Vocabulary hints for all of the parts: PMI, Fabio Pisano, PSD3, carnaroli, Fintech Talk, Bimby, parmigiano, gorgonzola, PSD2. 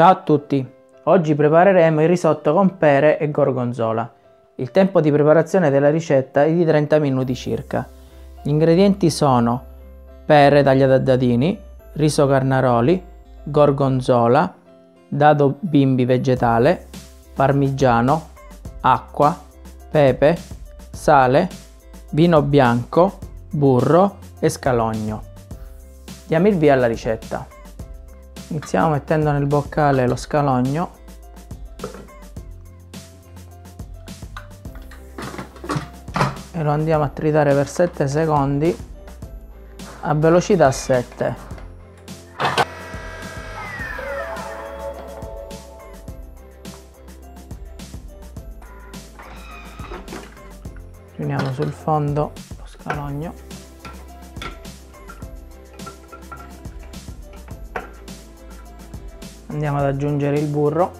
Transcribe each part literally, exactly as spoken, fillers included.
Ciao a tutti! Oggi prepareremo il risotto con pere e gorgonzola. Il tempo di preparazione della ricetta è di trenta minuti circa. Gli ingredienti sono pere tagliate a dadini, riso carnaroli, gorgonzola, dado bimby vegetale, parmigiano, acqua, pepe, sale, vino bianco, burro e scalogno. Diamo il via alla ricetta. Iniziamo mettendo nel boccale lo scalogno e lo andiamo a tritare per sette secondi a velocità sette. Riuniamo sul fondo lo scalogno . Andiamo ad aggiungere il burro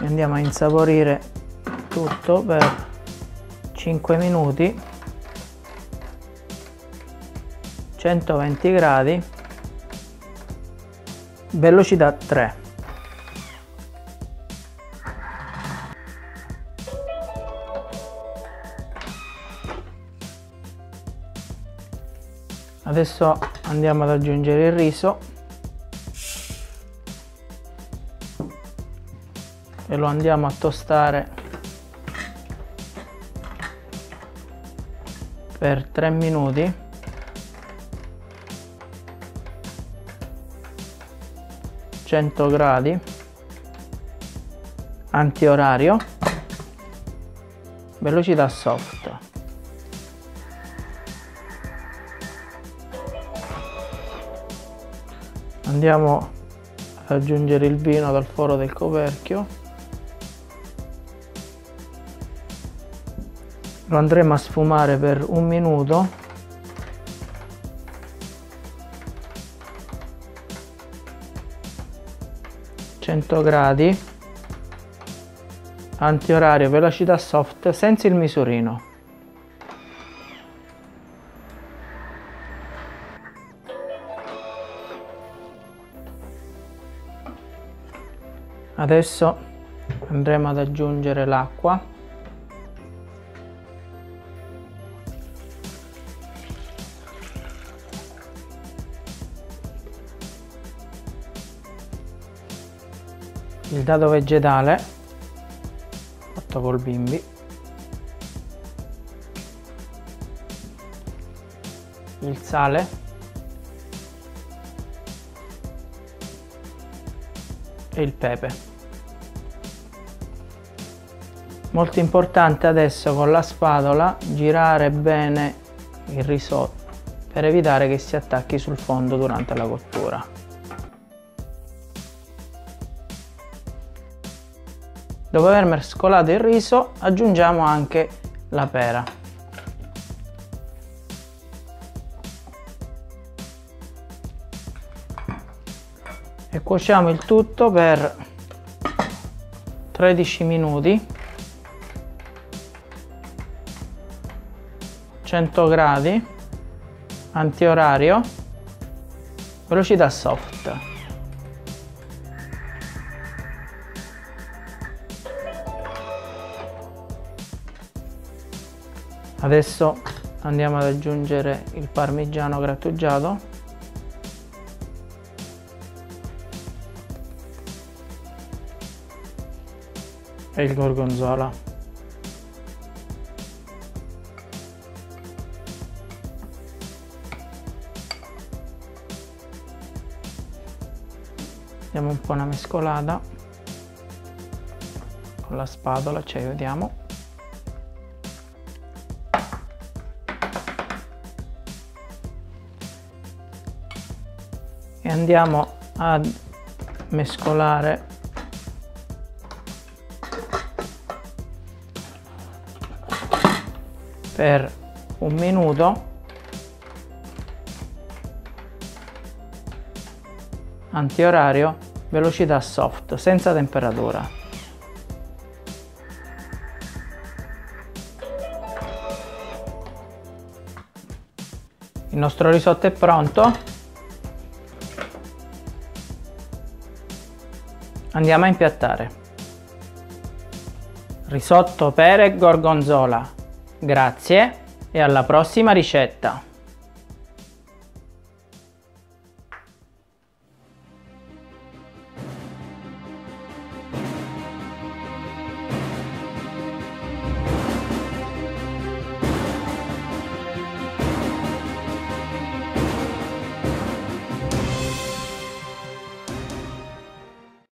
e andiamo a insaporire tutto per cinque minuti, centoventi gradi, velocità tre. Adesso andiamo ad aggiungere il riso e lo andiamo a tostare per tre minuti cento gradi, antiorario, velocità soft. Andiamo ad aggiungere il vino dal foro del coperchio, lo andremo a sfumare per un minuto cento gradi, antiorario, velocità soft, senza il misurino. Adesso andremo ad aggiungere l'acqua . Il dado vegetale fatto col bimby . Il sale e il pepe. Molto importante adesso con la spatola girare bene il risotto per evitare che si attacchi sul fondo durante la cottura. Dopo aver mescolato il riso aggiungiamo anche la pera. E cuociamo il tutto per tredici minuti, cento gradi, antiorario, velocità soft. Adesso andiamo ad aggiungere il parmigiano grattugiato e il gorgonzola. Diamo un po' una mescolata con la spatola, ci aiutiamo. E andiamo a mescolare per un minuto, antiorario, velocità soft, senza temperatura. Il nostro risotto è pronto. Andiamo a impiattare. Risotto pere gorgonzola. Grazie e alla prossima ricetta!